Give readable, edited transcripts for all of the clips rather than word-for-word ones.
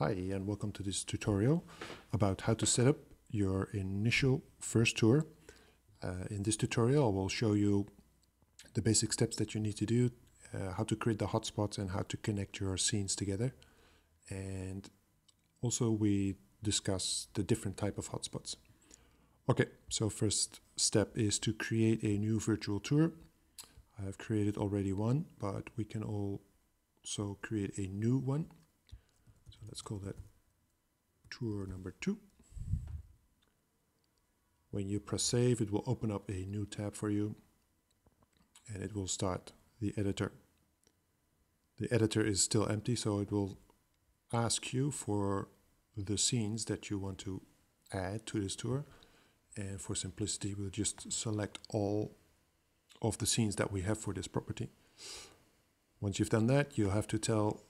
Hi, and welcome to this tutorial about how to set up your initial first tour. In this tutorial, I will show you the basic steps that you need to do, how to create the hotspots and how to connect your scenes together. And also we discuss the different type of hotspots. Okay, so first step is to create a new virtual tour. I've created already one, but we can also create a new one. Let's call that tour number 2. When you press save, it will open up a new tab for you and it will start the editor. The editor is still empty, so it will ask you for the scenes that you want to add to this tour. And for simplicity, we'll just select all of the scenes that we have for this property. Once you've done that, you'll have to tell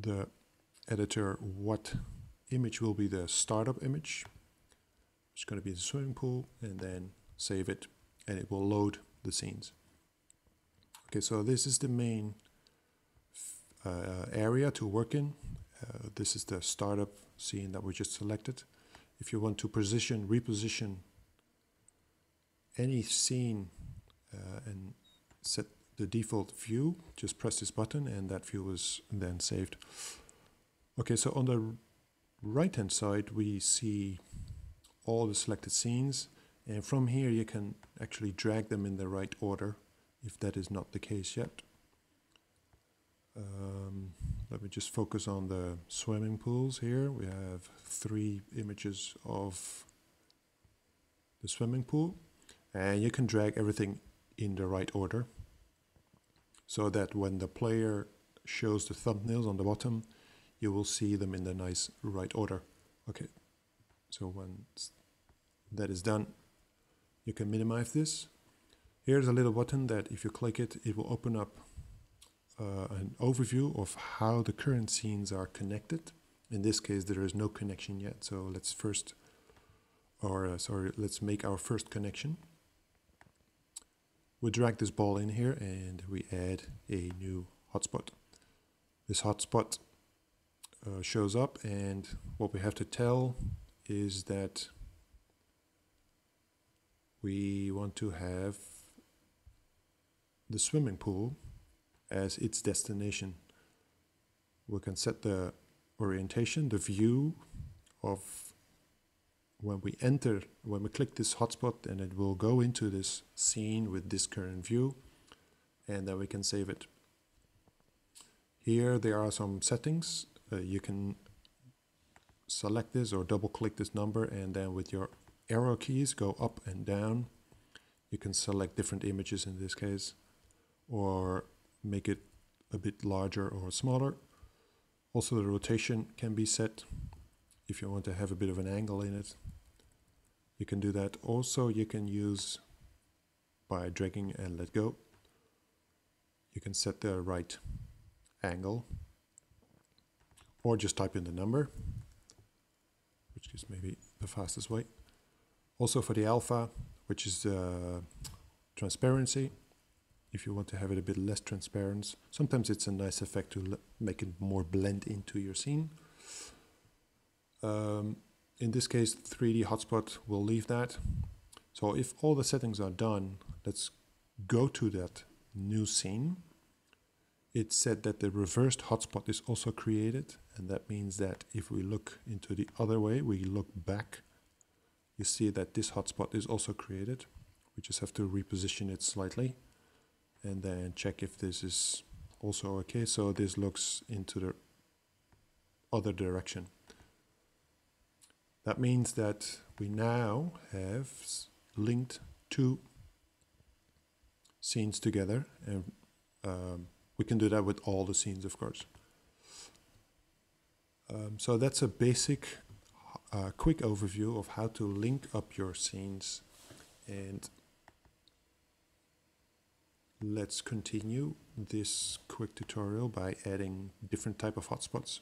the editor what image will be the startup image. It's going to be the swimming pool, and then save it and it will load the scenes. Okay, so this is the main area to work in. This is the startup scene that we just selected. If you want to reposition any scene and set the default view, just press this button and that view is then saved. Okay, so on the right hand side we see all the selected scenes, and from here you can actually drag them in the right order if that is not the case yet. Let me just focus on the swimming pools here. We have 3 images of the swimming pool, and you can drag everything in the right order so that when the player shows the thumbnails on the bottom, you will see them in the nice right order. Okay, so once that is done, you can minimize this. Here's a little button that if you click it, it will open up an overview of how the current scenes are connected. In this case, there is no connection yet, so let's make our first connection. We drag this ball in here and we add a new hotspot. This hotspot shows up, and what we have to tell is that we want to have the swimming pool as its destination. We can set the orientation, the view of when we click this hotspot, and it will go into this scene with this current view, and then we can save it. Here there are some settings. You can select this or double click this number, and then with your arrow keys go up and down. You can select different images in this case, or make it a bit larger or smaller. Also the rotation can be set if you want to have a bit of an angle in it. You can do that. Also you can use by dragging and let go. You can set the right angle, or just type in the number, which is maybe the fastest way. Also for the alpha, which is the transparency, if you want to have it a bit less transparent, sometimes it's a nice effect to make it more blend into your scene. In this case, 3D hotspot, will leave that. So if all the settings are done, let's go to that new scene. It said that the reversed hotspot is also created, and that means that if we look into the other way, we look back, you see that this hotspot is also created. We just have to reposition it slightly and then check if this is also okay. So this looks into the other direction. That means that we now have linked 2 scenes together, and we can do that with all the scenes, of course. So that's a basic quick overview of how to link up your scenes, and let's continue this quick tutorial by adding different type of hotspots.